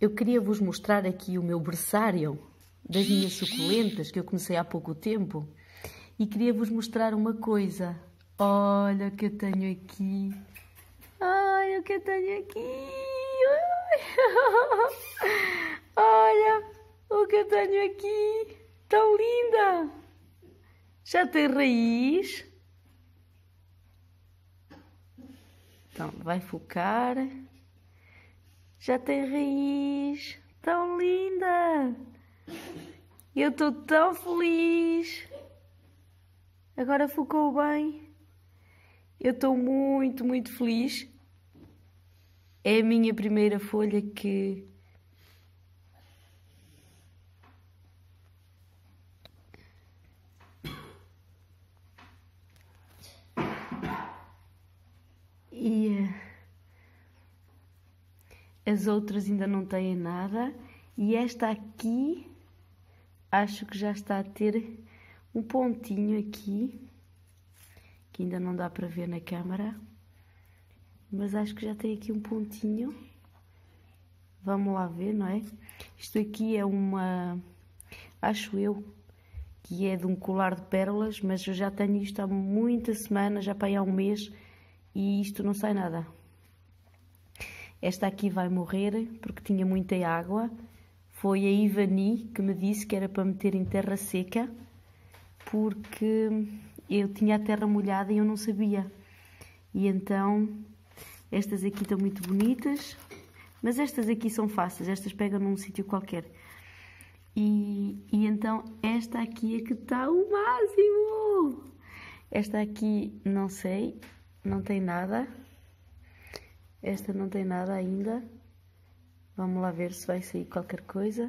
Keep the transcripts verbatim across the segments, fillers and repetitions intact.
Eu queria vos mostrar aqui o meu berçário das minhas suculentas, que eu comecei há pouco tempo. E queria vos mostrar uma coisa. Olha o que eu tenho aqui. Olha o que eu tenho aqui. Olha o que eu tenho aqui. Tão linda. Já tem raiz. Então, vai focar. Já tem raiz, tão linda! Eu estou tão feliz! Agora focou bem! Eu estou muito, muito feliz! É a minha primeira folha que... E... as outras ainda não têm nada e esta aqui acho que já está a ter um pontinho aqui que ainda não dá para ver na câmara, mas acho que já tem aqui um pontinho. Vamos lá ver, não é? Isto aqui é uma, acho eu, que é de um colar de pérolas, mas eu já tenho isto há muita semana, já para aí há um mês e isto não sai nada. Esta aqui vai morrer porque tinha muita água. Foi a Ivani que me disse que era para meter em terra seca porque eu tinha a terra molhada e eu não sabia. E então estas aqui estão muito bonitas, mas estas aqui são fáceis, estas pegam num sítio qualquer. E, e então esta aqui é que está o máximo. Esta aqui não sei, não tem nada. Esta não tem nada ainda. Vamos lá ver se vai sair qualquer coisa.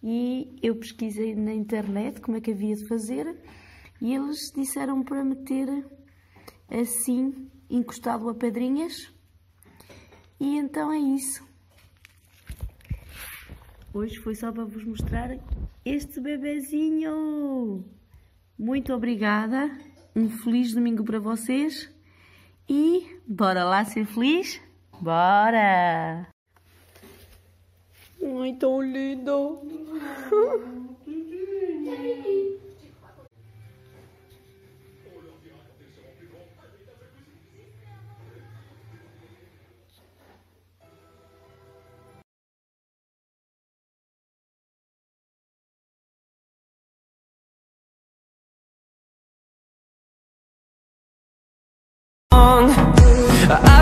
E eu pesquisei na internet como é que havia de fazer. E eles disseram para meter assim, encostado a pedrinhas. E então é isso. Hoje foi só para vos mostrar este bebezinho. Muito obrigada. Um feliz domingo para vocês. E bora lá ser feliz? Bora! Ai, tão lindo! I